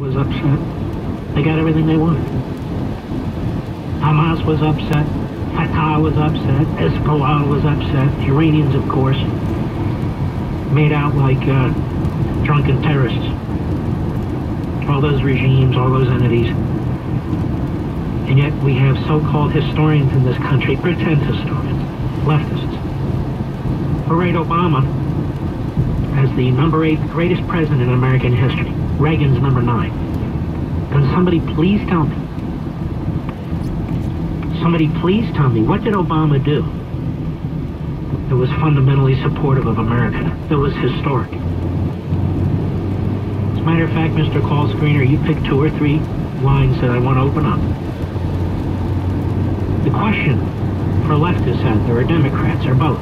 was upset. They got everything they wanted. Hamas was upset. Fatah was upset. Hezbollah was upset. The Iranians, of course, made out like drunken terrorists. All those regimes, all those entities. And yet we have so-called historians in this country, pretend historians, leftists, parade Obama as the number 8 greatest president in American history. Reagan's number 9. And somebody please tell me, what did Obama do that was fundamentally supportive of America, that was historic? As a matter of fact, Mr. Call Screener, you picked 2 or 3 lines that I want to open up. The question for leftists out there, or Democrats, or both,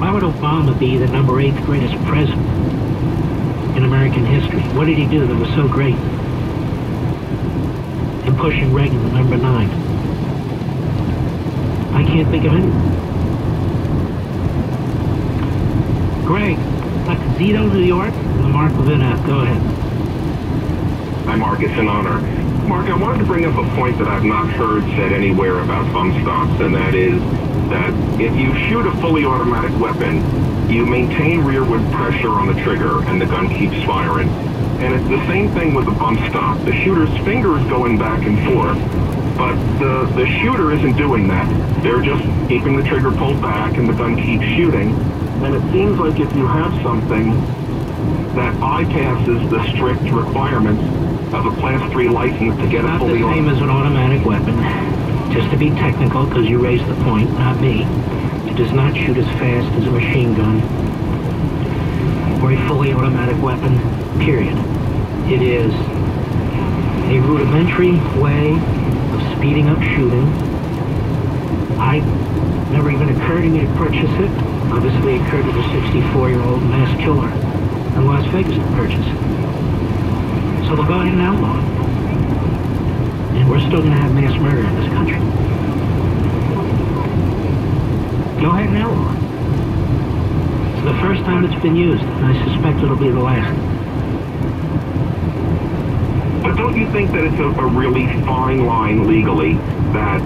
why would Obama be the number 8 greatest president in American history? What did he do that was so great? And pushing Reagan to number 9. I can't think of anyone. Greg, that's Zito, New York, and the Mark Levin app. Go ahead. Hi, Mark. It's an honor. Mark, I wanted to bring up a point that I've not heard said anywhere about bump stocks, and that is that if you shoot a fully automatic weapon, you maintain rearward pressure on the trigger and the gun keeps firing. And it's the same thing with a bump stock. The shooter's finger is going back and forth, but the shooter isn't doing that. They're just keeping the trigger pulled back and the gun keeps shooting. And it seems like if you have something that bypasses the strict requirements of a Class 3 license to get a fully automatic... Not the same as an automatic weapon. Just to be technical, because you raised the point, not me, it does not shoot as fast as a machine gun or a fully automatic weapon, period. It is a rudimentary way of speeding up shooting. I never even occurred to me to purchase it. Obviously it occurred to the 64-year-old mass killer in Las Vegas to purchase it. So they'll go ahead and outlaw it. And we're still going to have mass murder in this country. Go ahead and outlaw it. It's the first time it's been used, and I suspect it'll be the last. But don't you think that it's a really fine line legally that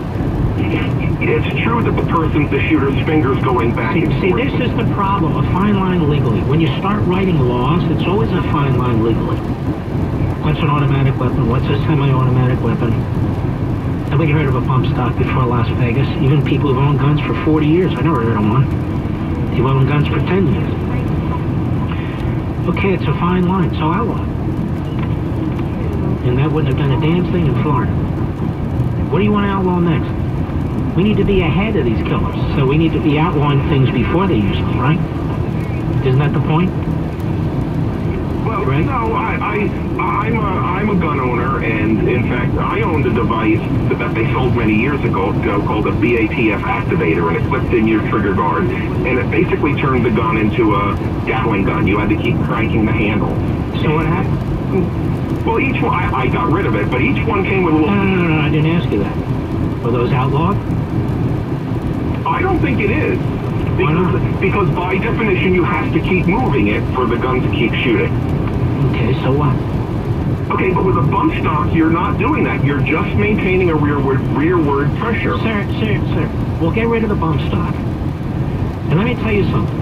it's true that the shooter's finger's going back and forth? See, this is the problem, a fine line legally. When you start writing laws, it's always a fine line legally. What's an automatic weapon? What's a semi-automatic weapon? Nobody heard of a bump stock before Las Vegas. Even people who've owned guns for 40 years. I never heard of one. They've owned guns for 10 years. Okay, it's a fine line, so outlaw it. And that wouldn't have done a damn thing in Florida. What do you want to outlaw next? We need to be ahead of these killers, so we need to be outlawing things before they use them, right? Isn't that the point? Right? No, I'm a gun owner, and in fact, I owned a device that they sold many years ago called a BATF activator, and it clipped in your trigger guard, and it basically turned the gun into a Gatling gun. You had to keep cranking the handle. So what happened? Well, each one, I got rid of it, but each one came with a little... No, I didn't ask you that. Were those outlawed? I don't think it is. Why not? Because by definition, you have to keep moving it for the gun to keep shooting. Okay, so what? Okay, but with a bump stock, you're not doing that. You're just maintaining a rearward pressure. Sir, we'll get rid of the bump stock. And let me tell you something.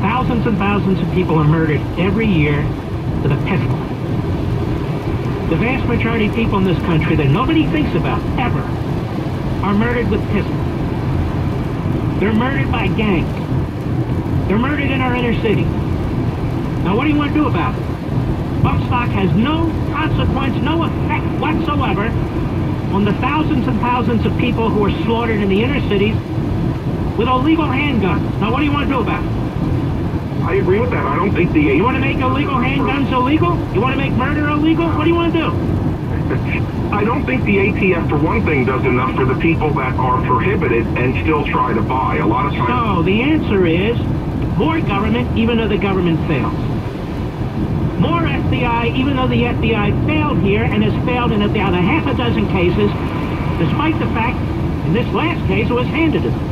Thousands and thousands of people are murdered every year with a pistol. The vast majority of people in this country that nobody thinks about, ever, are murdered with pistols. They're murdered by gangs. They're murdered in our inner city. Now, what do you want to do about it? Bump stock has no consequence, no effect whatsoever on the thousands and thousands of people who are slaughtered in the inner cities with illegal handguns. Now, what do you want to do about it? I agree with that. I don't think the... You want to make illegal handguns illegal? You want to make murder illegal? What do you want to do? I don't think the ATF, for one thing, does enough for the people that are prohibited and still try to buy. A lot of times... So, the answer is more government, even though the government fails. More FBI, even though the FBI failed here and has failed in about half a dozen cases, despite the fact, in this last case, it was handed to them.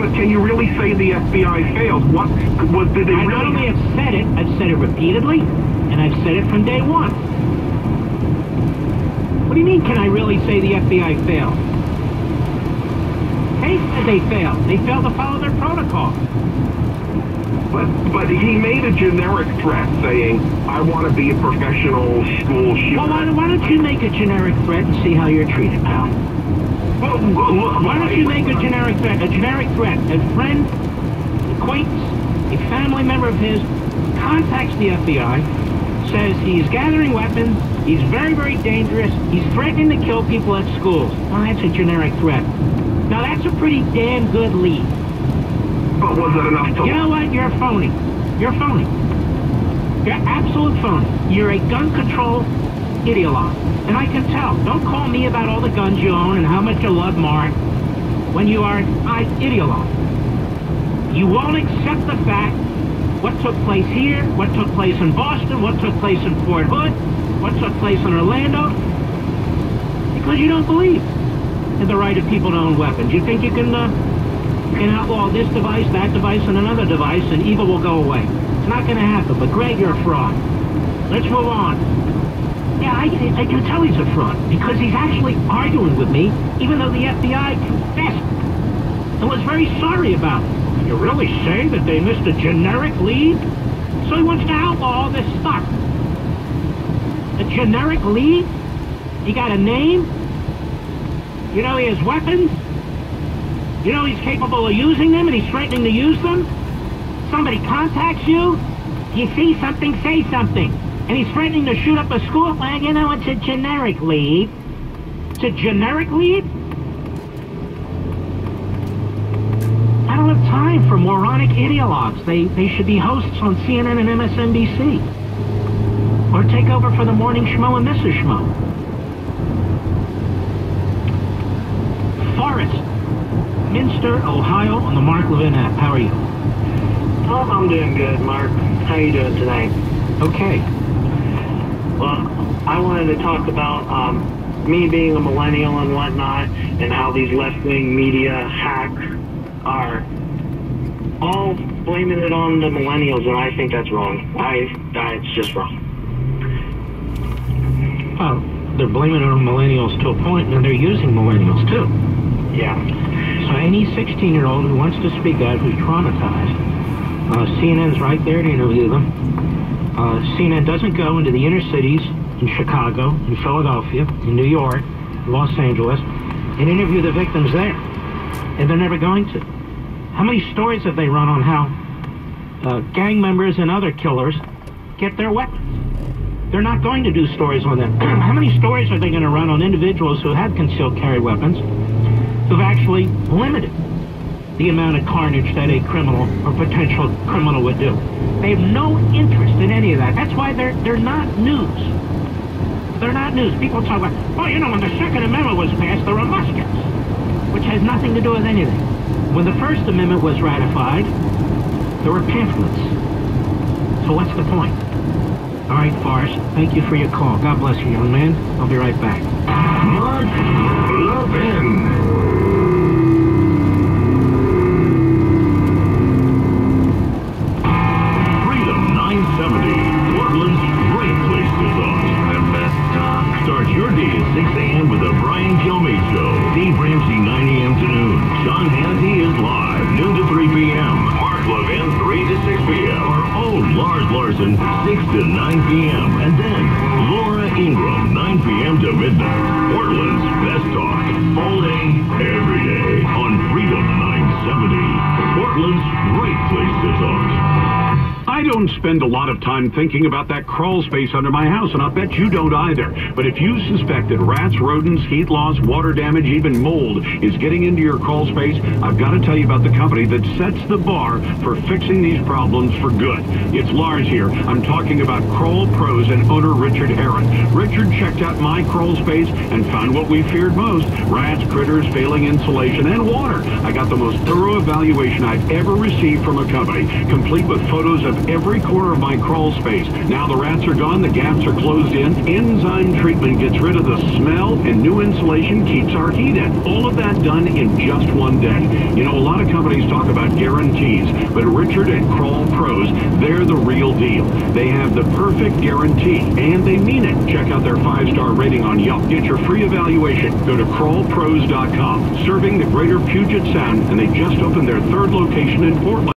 But can you really say the FBI failed? Did they really? I not only have said it, I've said it repeatedly, and I've said it from day one. What do you mean, can I really say the FBI failed? They said they failed. They failed to follow their protocol. But he made a generic threat saying, I want to be a professional school shooter. Well, why don't you make a generic threat and see how you're treated, pal? Well, why don't you make a generic threat? A generic threat. A friend, acquaintance, a family member of his contacts the FBI, says he's gathering weapons, he's very, very dangerous, he's threatening to kill people at schools. Well, that's a generic threat. Now, that's a pretty damn good lead. But was it enough to... You know what? You're phony. You're phony. You're absolute phony. You're a gun control ideologue. And I can tell. Don't call me about all the guns you own and how much you love Mark when you are an ideologue. You won't accept the fact what took place here, what took place in Boston, what took place in Fort Hood, what took place in Orlando, because you don't believe in the right of people to own weapons. You think you can... and outlaw this device, that device, and another device, and evil will go away. It's not going to happen, but Greg, you're a fraud. Let's move on. Yeah, I can tell he's a fraud, because he's actually arguing with me, even though the FBI confessed and was very sorry about it. You really say that they missed a generic lead? So he wants to outlaw all this stuff. A generic lead? He got a name? You know he has weapons? You know he's capable of using them and he's threatening to use them? Somebody contacts you, you see something, say something. And he's threatening to shoot up a school. Well, you know, it's a generic lead. It's a generic lead? I don't have time for moronic ideologues. They should be hosts on CNN and MSNBC. Or take over for the morning schmo and Mrs. Schmo. Forrest. Minster, Ohio, on the Mark Levin app. How are you? Oh, I'm doing good, Mark. How are you doing tonight? Okay. Well, I wanted to talk about me being a millennial and whatnot, and how these left-wing media hacks are all blaming it on the millennials, and I think that's wrong. It's just wrong. Well, they're blaming it on millennials to a point, and they're using millennials, too. Yeah. So any 16-year-old who wants to speak out, who's traumatized, CNN's right there to interview them. CNN doesn't go into the inner cities in Chicago, in Philadelphia, in New York, Los Angeles, and interview the victims there. And they're never going to. How many stories have they run on how gang members and other killers get their weapons? They're not going to do stories on that. How many stories are they going to run on individuals who have concealed carry weapons? Who've actually limited the amount of carnage that a criminal or potential criminal would do. They have no interest in any of that. That's why they're not news. They're not news. People talk about, well, you know, when the Second Amendment was passed, there were muskets, which has nothing to do with anything. When the First Amendment was ratified, there were pamphlets. So what's the point? All right, Forrest, thank you for your call. God bless you, young man. I'll be right back. Mark Levin. Spend a lot of time thinking about that crawl space under my house, and I'll bet you don't either. But if you suspect that rats, rodents, heat loss, water damage, even mold is getting into your crawl space, I've got to tell you about the company that sets the bar for fixing these problems for good. It's Lars here. I'm talking about Crawl Pros and owner Richard Aaron. Richard checked out my crawl space and found what we feared most: rats, critters, failing insulation, and water. I got the most thorough evaluation I've ever received from a company, complete with photos of every corner of my crawl space. Now the rats are gone, the gaps are closed in. Enzyme treatment gets rid of the smell, and new insulation keeps our heat in. All of that done in just one day. You know, a lot of companies talk about guarantees, but Richard and Crawl Pros, they're the real deal. They have the perfect guarantee, and they mean it. Check out their 5-star rating on Yelp. Get your free evaluation. Go to CrawlPros.com. Serving the greater Puget Sound, and they just opened their third location in Portland.